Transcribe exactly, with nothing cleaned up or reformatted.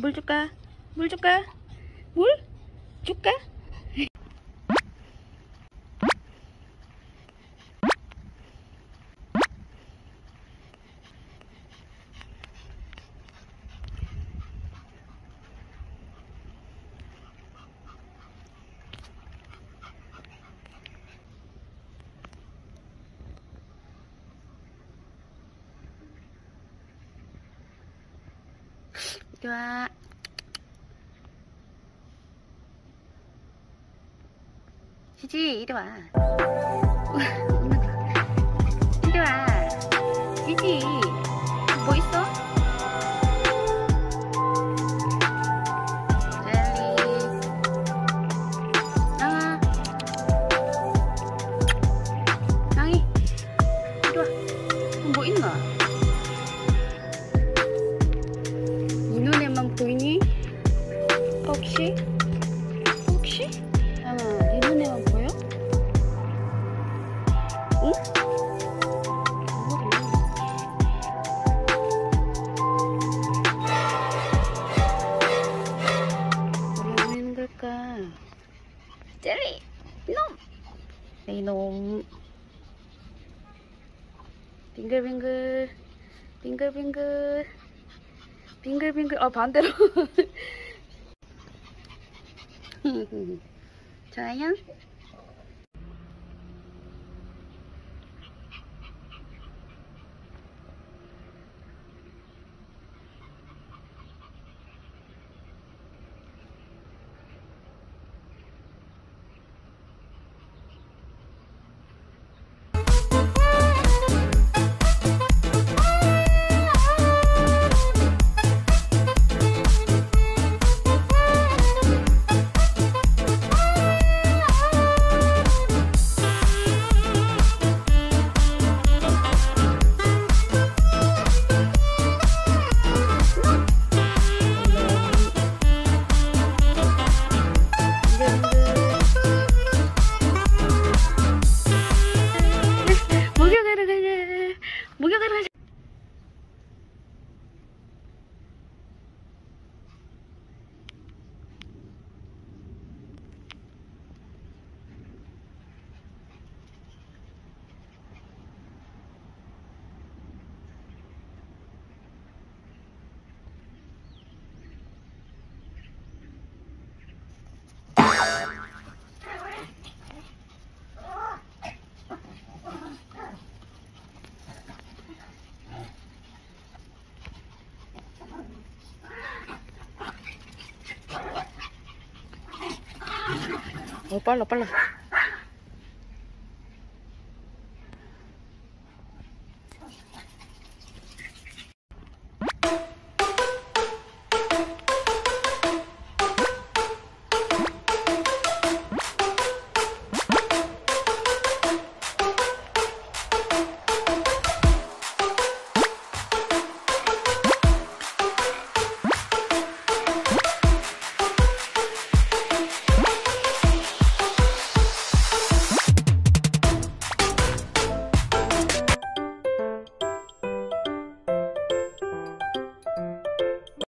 물 줄까? 물 줄까? 물 줄까? 좋아. 지지 이리 와. 이리 와. 지지 뭐 있어? 젤리. 나와. 강이. 이리 와. 뭐 있나? 보이니? 혹시? 혹시? 아, 네 눈에만 보여? 응? 왜 오는 걸까? 젤리! 이놈! 이놈 빙글빙글 빙글빙글 빙글빙글, 아 반대로. 좋아요. 어, 빨라, 빨라.